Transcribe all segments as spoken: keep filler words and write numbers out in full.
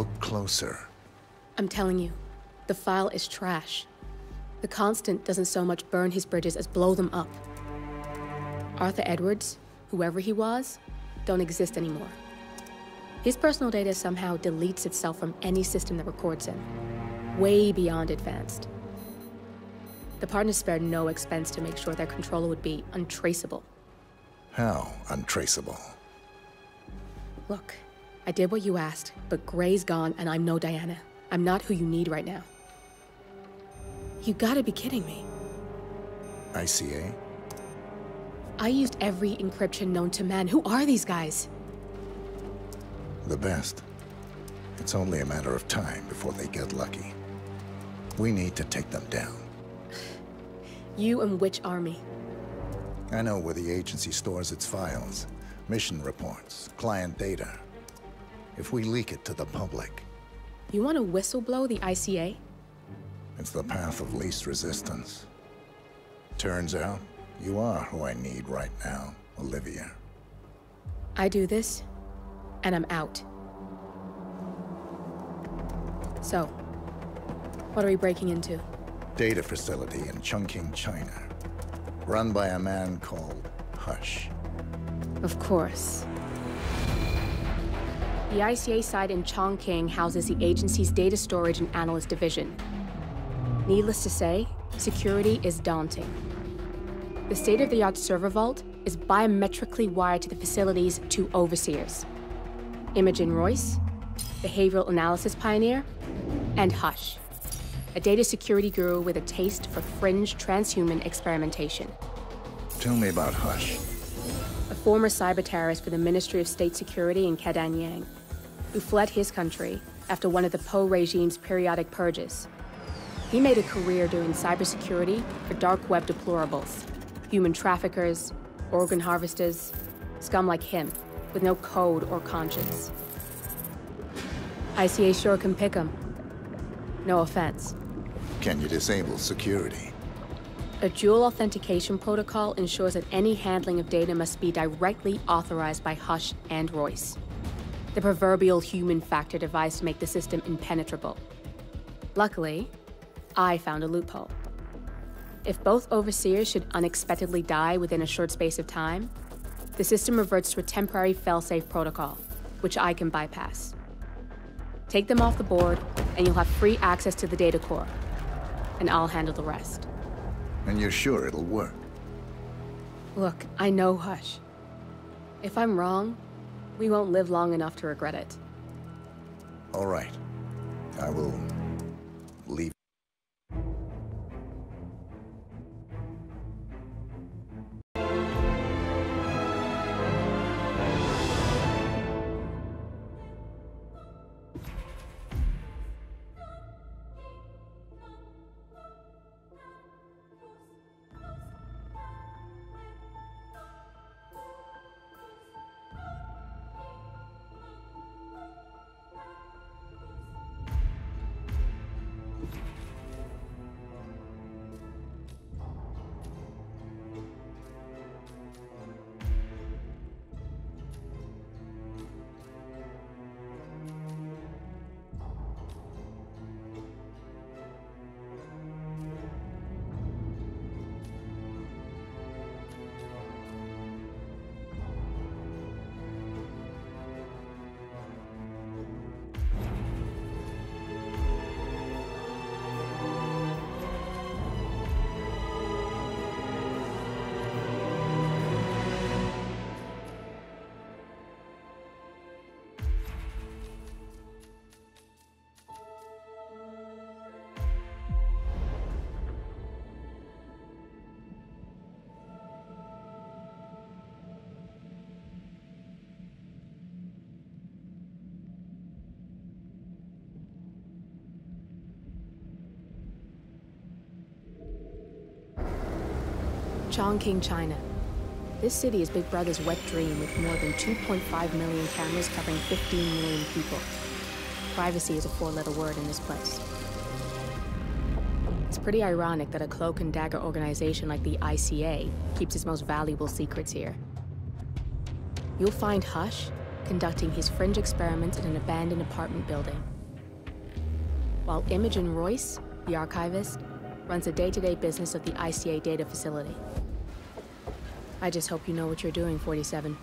Look closer. I'm telling you, the file is trash. The Constant doesn't so much burn his bridges as blow them up. Arthur Edwards, whoever he was, don't exist anymore. His personal data somehow deletes itself from any system that records him. Way beyond advanced. The partners spared no expense to make sure their controller would be untraceable. How untraceable? Look, I did what you asked, but Gray's gone and I'm no Diana. I'm not who you need right now. You gotta be kidding me. I C A? I used every encryption known to man. Who are these guys? The best. It's only a matter of time before they get lucky. We need to take them down. You and which army? I know where the agency stores its files, mission reports, client data. If we leak it to the public... You want to whistleblow the I C A? It's the path of least resistance. Turns out, you are who I need right now, Olivia. I do this, and I'm out. So, what are we breaking into? Data facility in Chongqing, China. Run by a man called Hush. Of course. The I C A site in Chongqing houses the agency's data storage and analyst division. Needless to say, security is daunting. The state-of-the-art server vault is biometrically wired to the facility's two overseers. Imogen Royce, behavioral analysis pioneer, and Hush, a data security guru with a taste for fringe transhuman experimentation. Tell me about Hush. A former cyber terrorist for the Ministry of State Security in Kedanyang, who fled his country after one of the Poe regime's periodic purges. He made a career doing cybersecurity for dark web deplorables, human traffickers, organ harvesters, scum like him, with no code or conscience. I C A sure can pick him. No offense. Can you disable security? A dual authentication protocol ensures that any handling of data must be directly authorized by Hush and Royce. The proverbial human factor device to make the system impenetrable. Luckily, I found a loophole. If both overseers should unexpectedly die within a short space of time, the system reverts to a temporary fail-safe protocol, which I can bypass. Take them off the board, and you'll have free access to the data core. And I'll handle the rest. And you're sure it'll work? Look, I know Hush. If I'm wrong, we won't live long enough to regret it. All right. I will leave. Chongqing, China. This city is Big Brother's wet dream with more than two point five million cameras covering fifteen million people. Privacy is a four-letter word in this place. It's pretty ironic that a cloak and dagger organization like the I C A keeps its most valuable secrets here. You'll find Hush conducting his fringe experiments in an abandoned apartment building, while Imogen Royce, the archivist, runs the day-to-day business of the I C A data facility. I just hope you know what you're doing, forty-seven.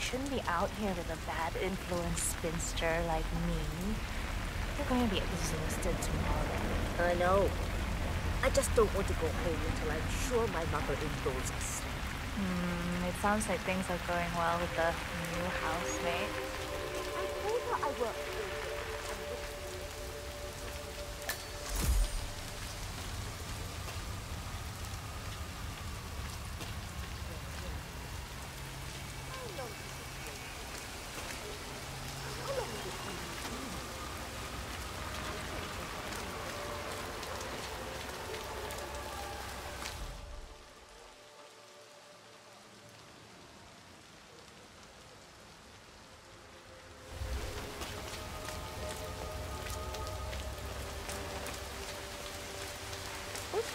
Shouldn't be out here with a bad influence spinster like me. You're going to be exhausted tomorrow. I know. I just don't want to go home until I'm sure my mother-in-law's asleep. Hmm, it sounds like things are going well with the new housemate. I told her I work here.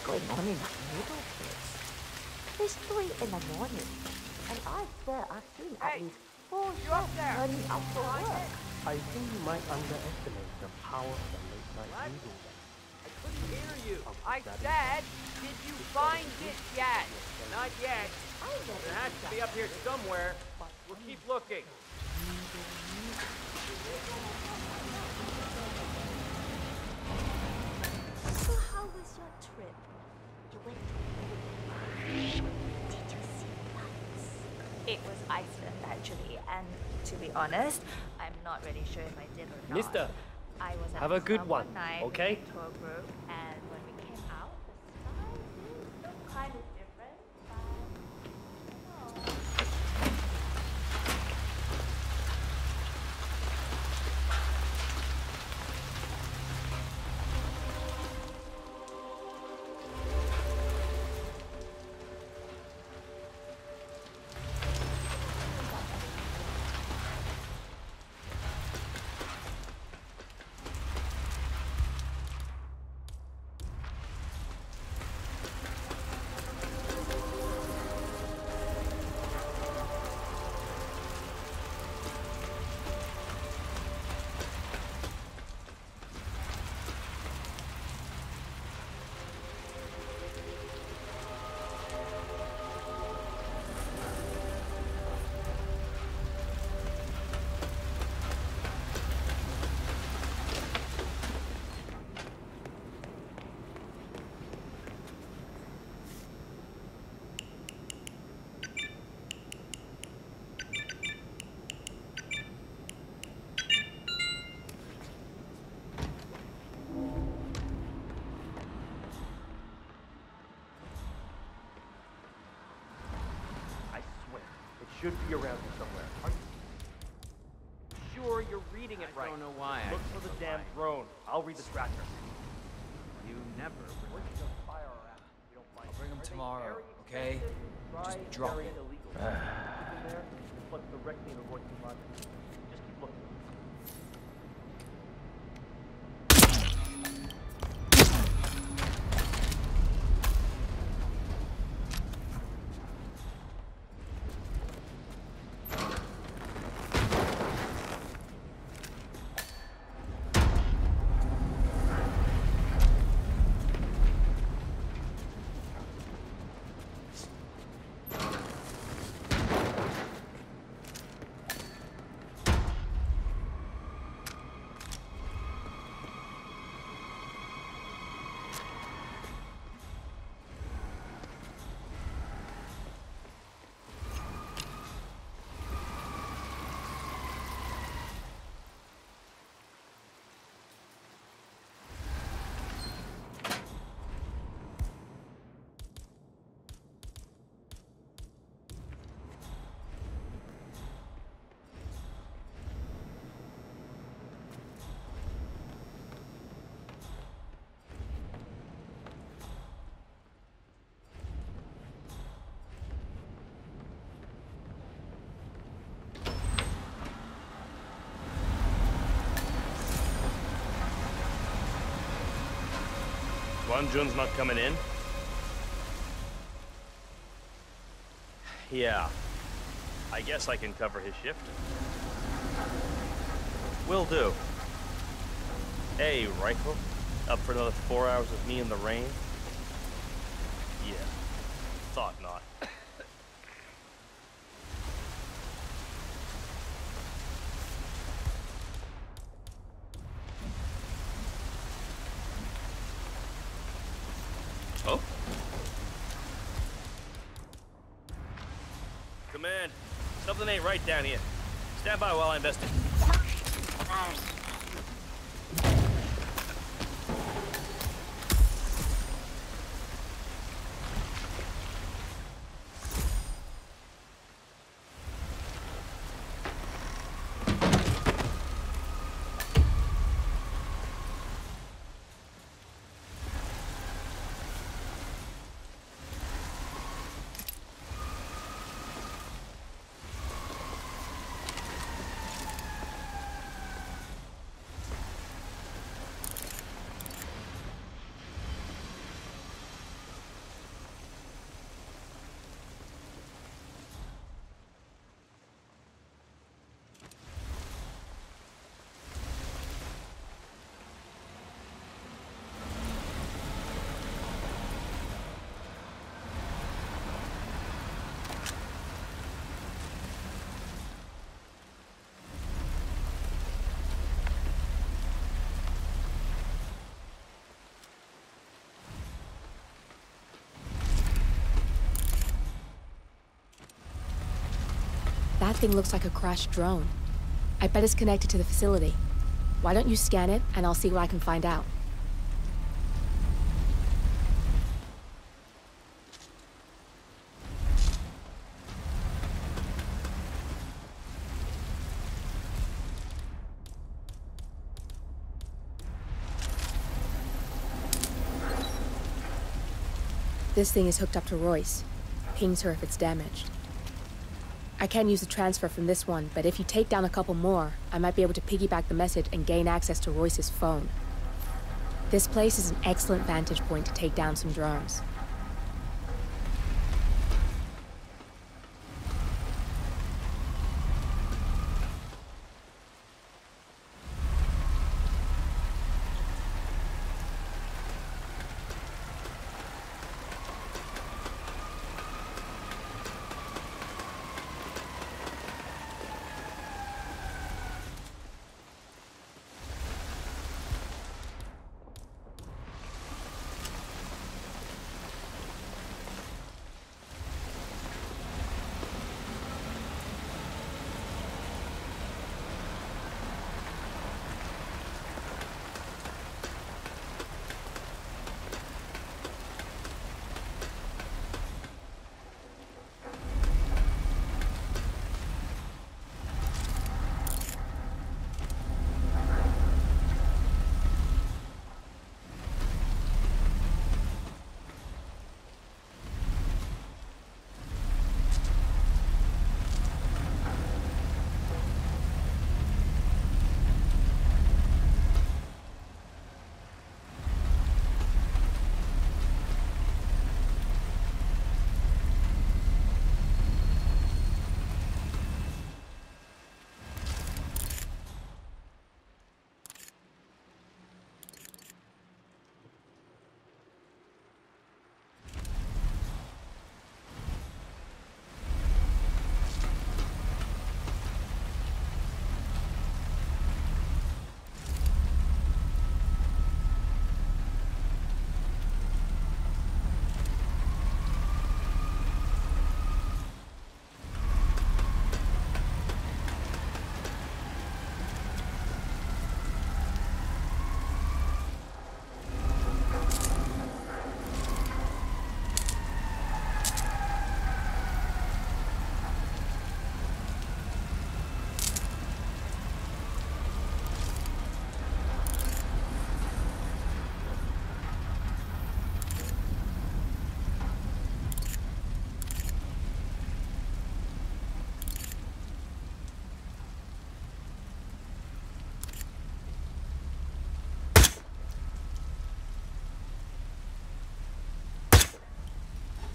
Going on in that neighborhood. It's three in the morning, and I swear I've seen hey, at least four shots running out for work. I think you might underestimate the power of the late night meeting. I couldn't hear you. I said, did you find it yet? Not yet. It has to be up here somewhere. We'll keep looking. So how was your trip? Did you see lights? It was Iceland, actually, and to be honest, I'm not really sure if I did or not. Mister, I was have a good one, night, okay? Tour group, and when we came out, the sky kind of different, but should be around here somewhere. Are you sure you're reading it right? I don't know why. Look I for the damn why. Drone. I'll read the tracker. You never. Where did the fire around? We don't mind. I'll bring them tomorrow, okay? Just drop it. there reflects directly into what you want. Just keep looking. Wan Jun's not coming in? Yeah. I guess I can cover his shift. Will do. Hey, Rifle. Up for another four hours of me in the rain? Yeah. Thought not. Something ain't right down here. Stand by while I investigate. That thing looks like a crashed drone. I bet it's connected to the facility. Why don't you scan it, and I'll see what I can find out. This thing is hooked up to Royce. Pings her if it's damaged. I can use the transfer from this one, but if you take down a couple more, I might be able to piggyback the message and gain access to Royce's phone. This place is an excellent vantage point to take down some drones.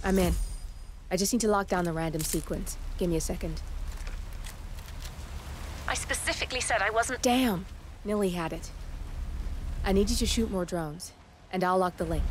I'm in. I just need to lock down the random sequence. Give me a second. I specifically said I wasn't- Damn! Nilly had it. I need you to shoot more drones, and I'll lock the link.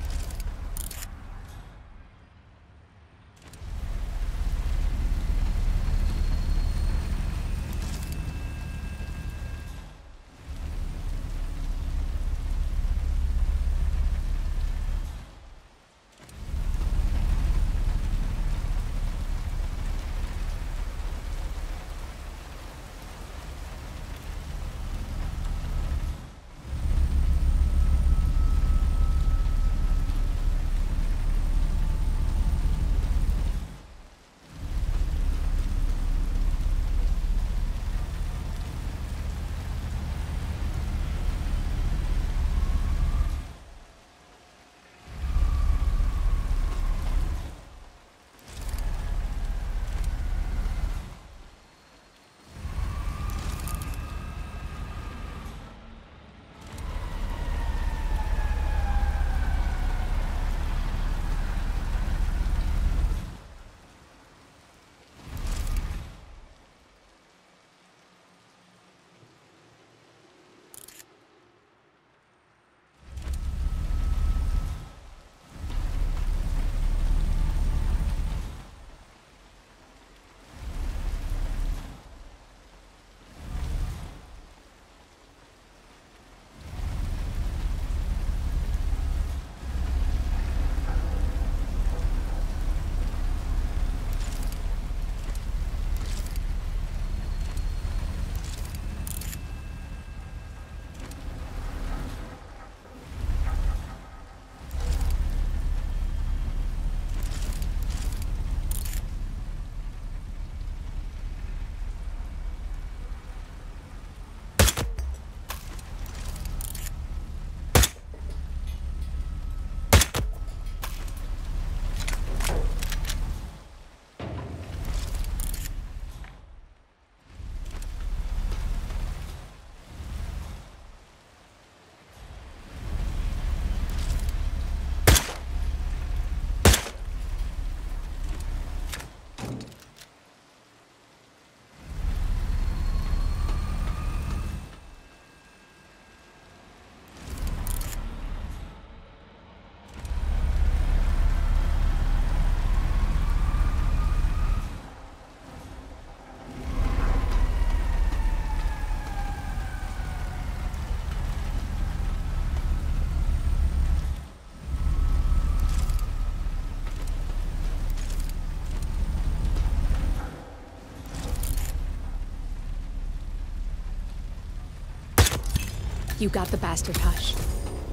You got the bastard, Hush.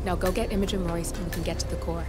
Now go get Imogen Royce and we can get to the core.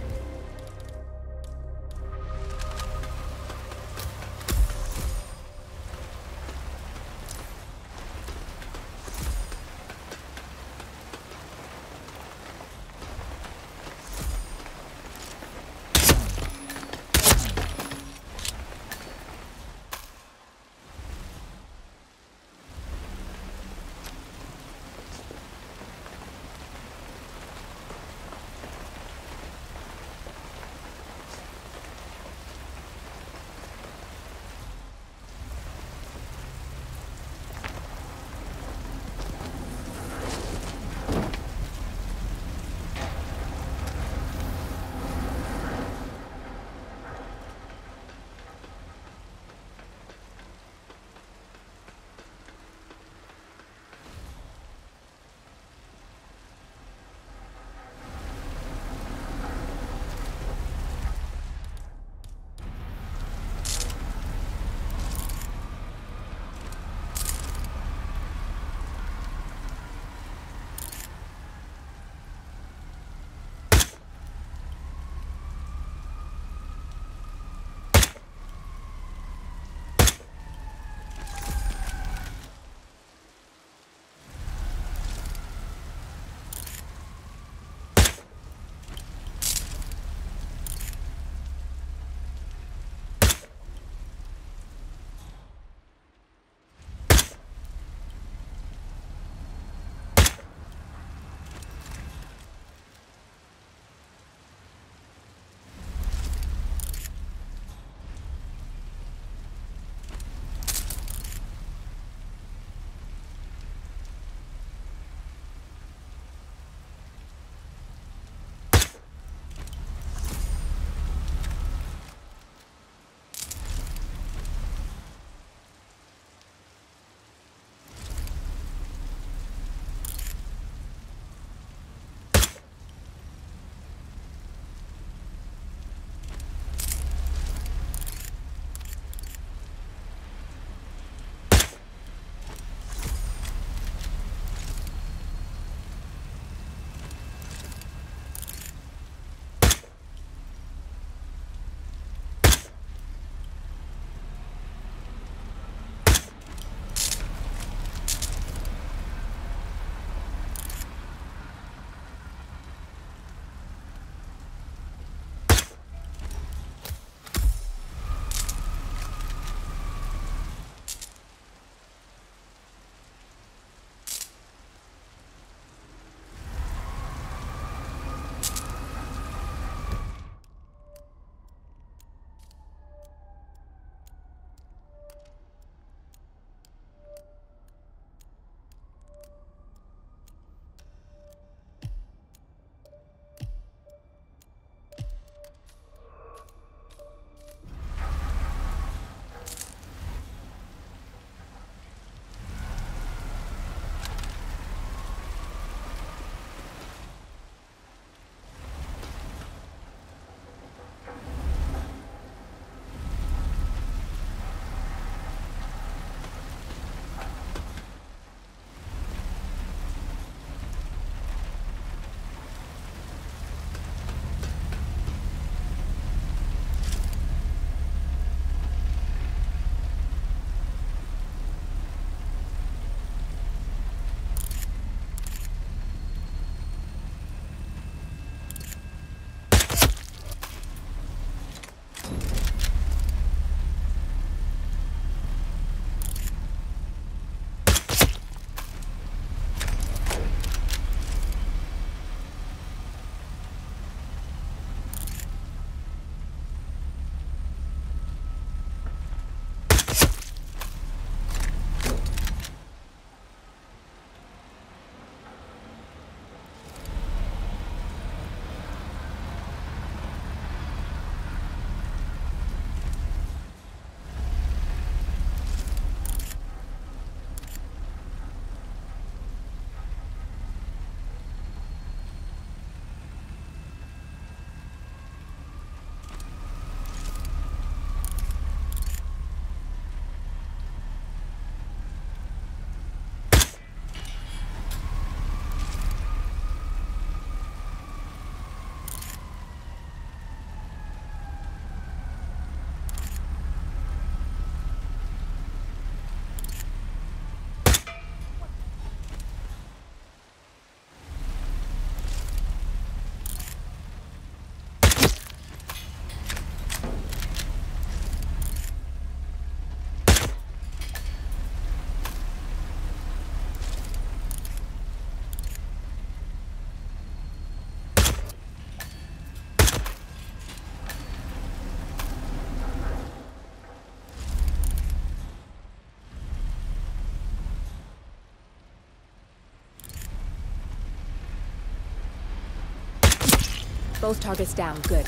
Both targets down, good.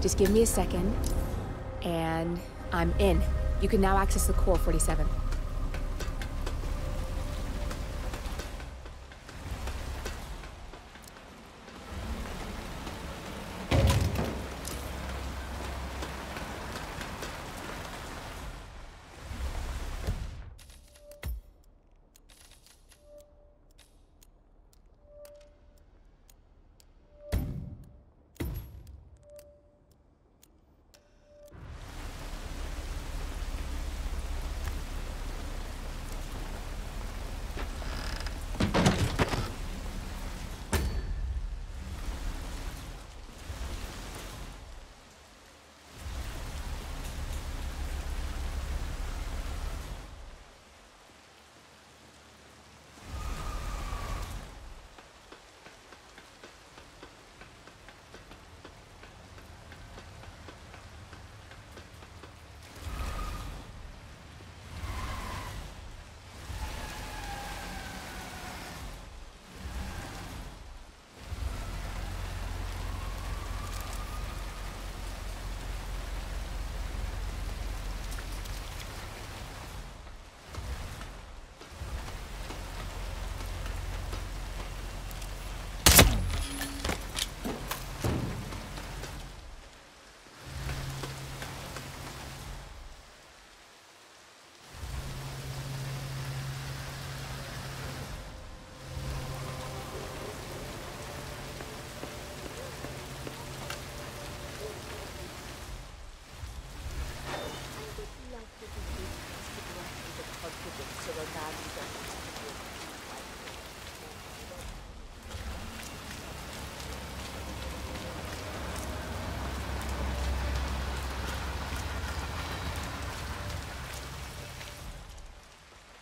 Just give me a second, and I'm in. You can now access the core forty-seven.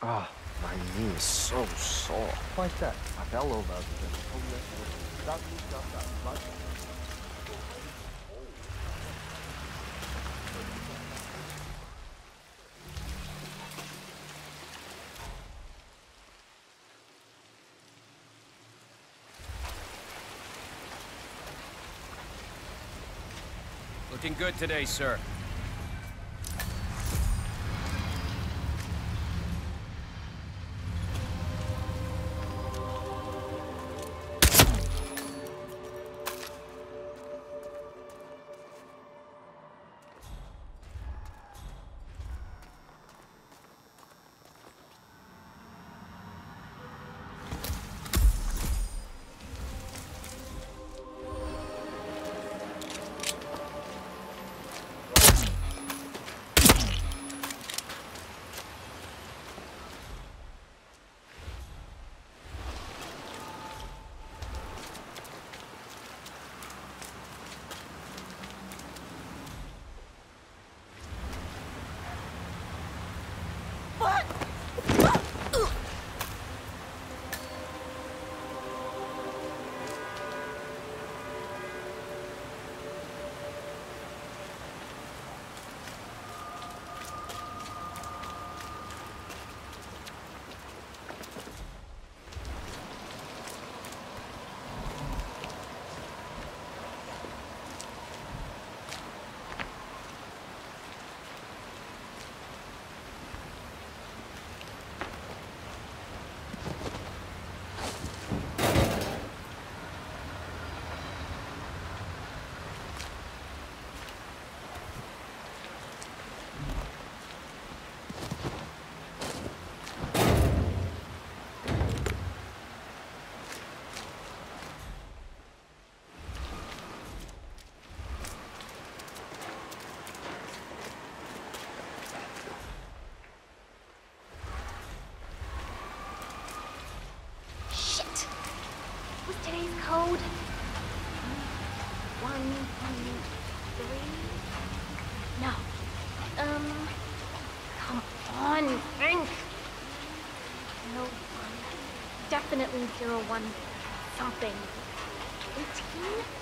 Ah, oh, my knee is so sore. Like that. I fell over everything. Looking good today, sir. Code one, two, three. No. Um. Come on, think. No one. Definitely zero one something. Eighteen.